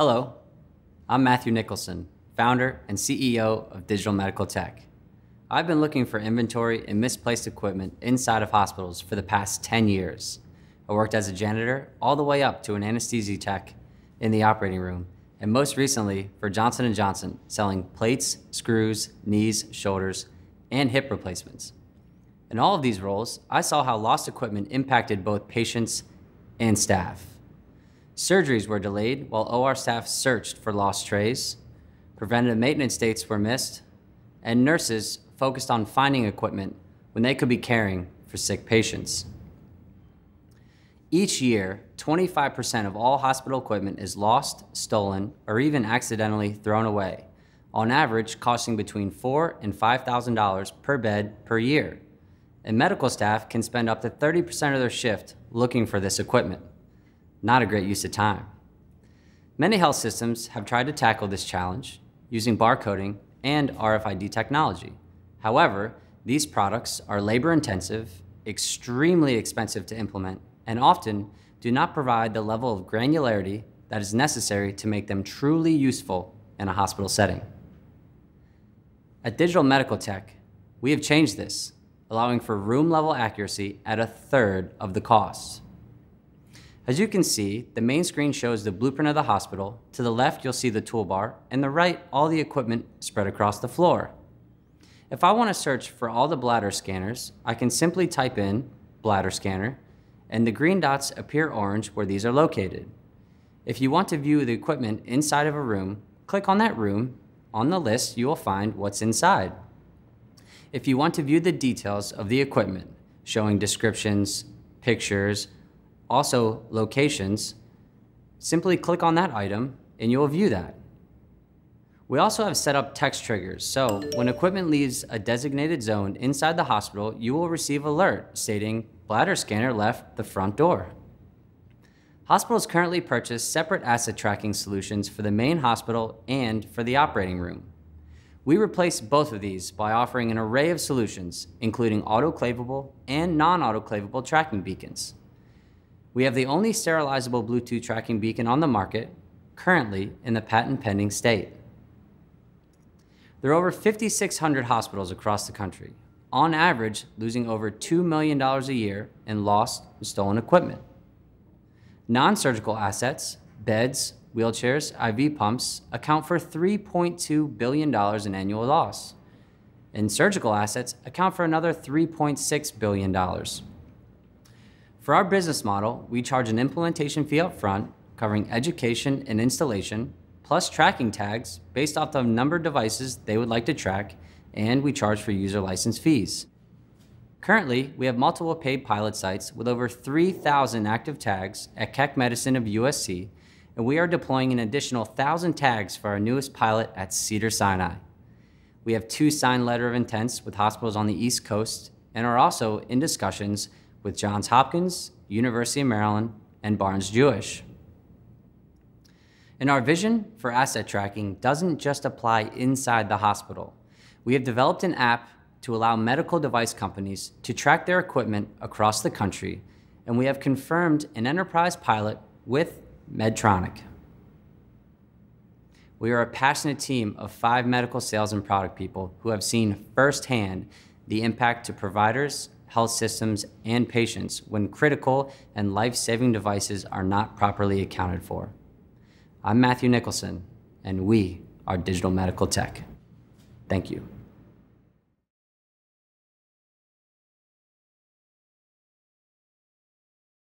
Hello, I'm Matthew Nicholson, founder and CEO of Digital Medical Tech. I've been looking for inventory and misplaced equipment inside of hospitals for the past 10 years. I worked as a janitor all the way up to an anesthesia tech in the operating room, and most recently for Johnson & Johnson, selling plates, screws, knees, shoulders, and hip replacements. In all of these roles, I saw how lost equipment impacted both patients and staff. Surgeries were delayed while OR staff searched for lost trays, preventative maintenance dates were missed, and nurses focused on finding equipment when they could be caring for sick patients. Each year, 25% of all hospital equipment is lost, stolen, or even accidentally thrown away, on average costing between $4,000 and $5,000 per bed per year. And medical staff can spend up to 30% of their shift looking for this equipment. Not a great use of time. Many health systems have tried to tackle this challenge using barcoding and RFID technology. However, these products are labor-intensive, extremely expensive to implement, and often do not provide the level of granularity that is necessary to make them truly useful in a hospital setting. At Digital Medical Tech, we have changed this, allowing for room-level accuracy at 1/3 of the cost. As you can see, the main screen shows the blueprint of the hospital. To the left, you'll see the toolbar, and the right, all the equipment spread across the floor. If I want to search for all the bladder scanners, I can simply type in bladder scanner, and the green dots appear orange where these are located. If you want to view the equipment inside of a room, click on that room. On the list, you will find what's inside. If you want to view the details of the equipment, showing descriptions, pictures, also locations, simply click on that item and you'll view that. We also have set up text triggers, so when equipment leaves a designated zone inside the hospital, you will receive an alert stating bladder scanner left the front door. Hospitals currently purchase separate asset tracking solutions for the main hospital and for the operating room. We replace both of these by offering an array of solutions, including autoclavable and non-autoclavable tracking beacons. We have the only sterilizable Bluetooth tracking beacon on the market, currently in the patent-pending state. There are over 5,600 hospitals across the country, on average losing over $2 million a year in lost and stolen equipment. Non-surgical assets, beds, wheelchairs, IV pumps account for $3.2 billion in annual loss, and surgical assets account for another $3.6 billion. For our business model, we charge an implementation fee up front, covering education and installation, plus tracking tags based off the number of devices they would like to track, and we charge for user license fees. Currently, we have multiple paid pilot sites with over 3,000 active tags at Keck Medicine of USC, and we are deploying an additional 1,000 tags for our newest pilot at Cedars-Sinai. We have 2 signed letter of intents with hospitals on the East Coast and are also in discussions with Johns Hopkins, University of Maryland, and Barnes Jewish. And our vision for asset tracking doesn't just apply inside the hospital. We have developed an app to allow medical device companies to track their equipment across the country, and we have confirmed an enterprise pilot with Medtronic. We are a passionate team of 5 medical sales and product people who have seen firsthand the impact to providers, health systems, and patients when critical and life-saving devices are not properly accounted for. I'm Matthew Nicholson, and we are Digital Medical Tech. Thank you.